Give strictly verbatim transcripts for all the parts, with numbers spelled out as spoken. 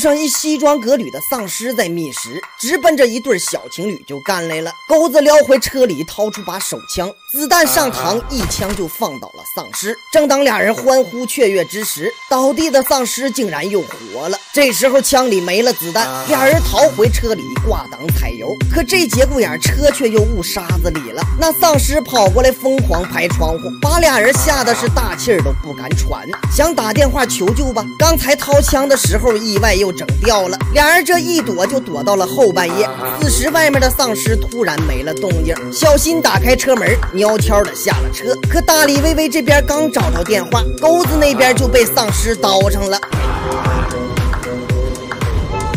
上一西装革履的丧尸在觅食，直奔着一对小情侣就干来了。钩子撩回车里，掏出把手枪，子弹上膛，一枪就放倒了丧尸。正当俩人欢呼雀跃之时，倒地的丧尸竟然又活了。这时候枪里没了子弹，俩人逃回车里，挂档踩油。可这节骨眼，车却又误沙子里了。那丧尸跑过来，疯狂拍窗户，把俩人吓得是大气儿都不敢喘，想打电话求救吧。刚才掏枪的时候，意外又整掉了，俩人这一躲就躲到了后半夜。此时外面的丧尸突然没了动静，小新打开车门，悄悄的下了车。可大李微微这边刚找着电话，钩子那边就被丧尸叨上了。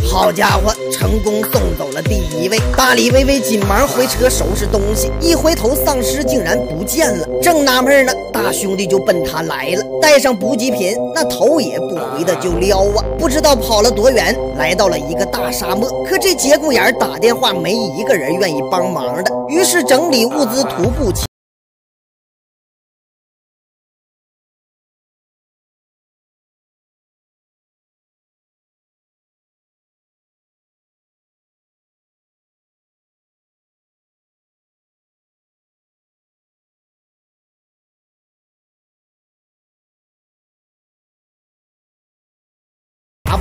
好家伙，成功送走了第一位。大李微微紧忙回车收拾东西，一回头丧尸竟然不见了。正纳闷呢，大兄弟就奔他来了，带上补给品，那头也不回的就撩啊。不知道跑了多远，来到了一个大沙漠。可这节骨眼打电话没一个人愿意帮忙的，于是整理物资徒步前。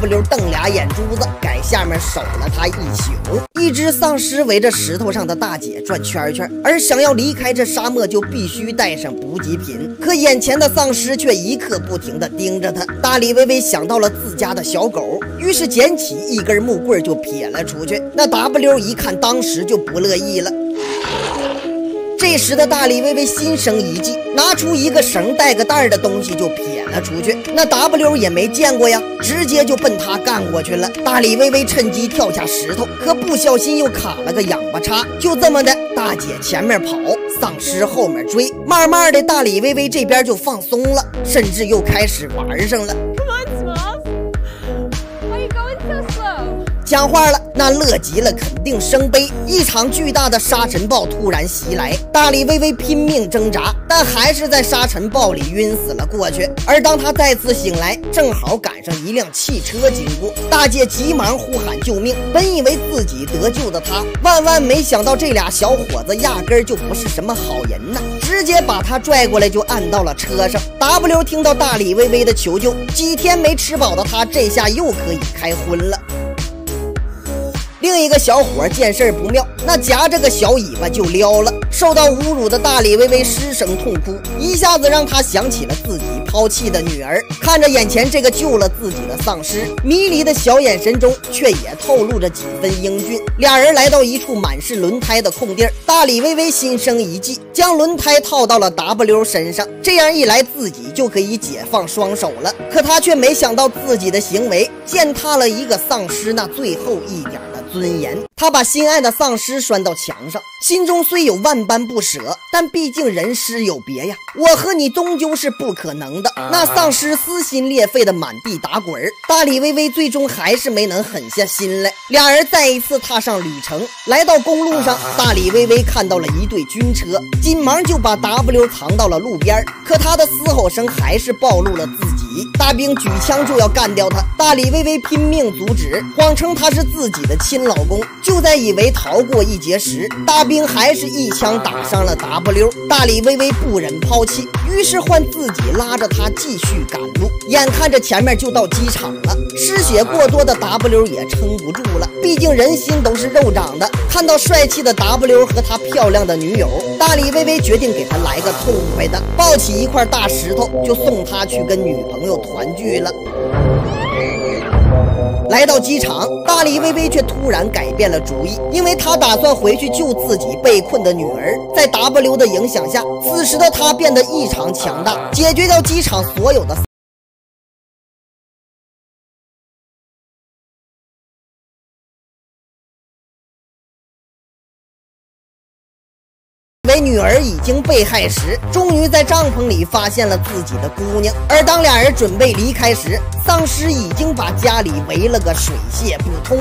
W 瞪俩眼珠子，改下面守了他一宿。一只丧尸围着石头上的大姐转圈圈，而想要离开这沙漠就必须带上补给品。可眼前的丧尸却一刻不停地盯着他。大李微微想到了自家的小狗，于是捡起一根木棍就撇了出去。那 W 一看，当时就不乐意了。这时的大李微微心生一计，拿出一个绳带个带的东西就撇了出去。那 W 也没见过呀，直接就奔他干过去了。大李微微趁机跳下石头，可不小心又卡了个仰巴叉。就这么的，大姐前面跑，丧尸后面追。慢慢的，大李微微这边就放松了，甚至又开始玩上了。讲话了，那乐极了，肯定生悲。一场巨大的沙尘暴突然袭来，大李微微拼命挣扎，但还是在沙尘暴里晕死了过去。而当他再次醒来，正好赶上一辆汽车经过，大姐急忙呼喊救命。本以为自己得救的他，万万没想到这俩小伙子压根儿就不是什么好人呢，直接把他拽过来就按到了车上。W 听到大李微微的求救，几天没吃饱的他，这下又可以开荤了。另一个小伙见事不妙，那夹着个小尾巴就撩了。受到侮辱的大李微微失声痛哭，一下子让他想起了自己抛弃的女儿。看着眼前这个救了自己的丧尸，迷离的小眼神中却也透露着几分英俊。俩人来到一处满是轮胎的空地，大李微微心生一计，将轮胎套到了 W 身上，这样一来自己就可以解放双手了。可他却没想到自己的行为践踏了一个丧尸那最后一点的尊严。他把心爱的丧尸拴到墙上，心中虽有万般不舍，但毕竟人师有别呀，我和你终究是不可能的。那丧尸撕心裂肺的满地打滚，大李微微最终还是没能狠下心来。俩人再一次踏上旅程，来到公路上，大李微微看到了一队军车，紧忙就把 W 藏到了路边。可他的嘶吼声还是暴露了自己，大兵举枪就要干掉他，大李微微拼命阻止，谎称他是自己的亲老公。就在以为逃过一劫时，大兵还是一枪打伤了 W。 大李微微不忍抛弃，于是换自己拉着他继续赶路。眼看着前面就到机场了，失血过多的 W 也撑不住了，毕竟人心都是肉长的。看到帅气的 W 和他漂亮的女友，大李微微决定给他来个痛快的，抱起一块大石头就送他去跟女朋友团聚了。来到机场，大李微微却突然改变了主意，因为他打算回去救自己被困的女儿。在 W 的影响下，此时的他变得异常强大，解决掉机场所有的以为女儿已经被害时，终于在帐篷里发现了自己的姑娘。而当俩人准备离开时，丧尸已经把家里围了个水泄不通。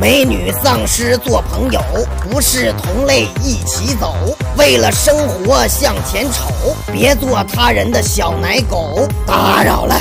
美女丧尸做朋友，不是同类一起走。为了生活向前瞅，别做他人的小奶狗。打扰了。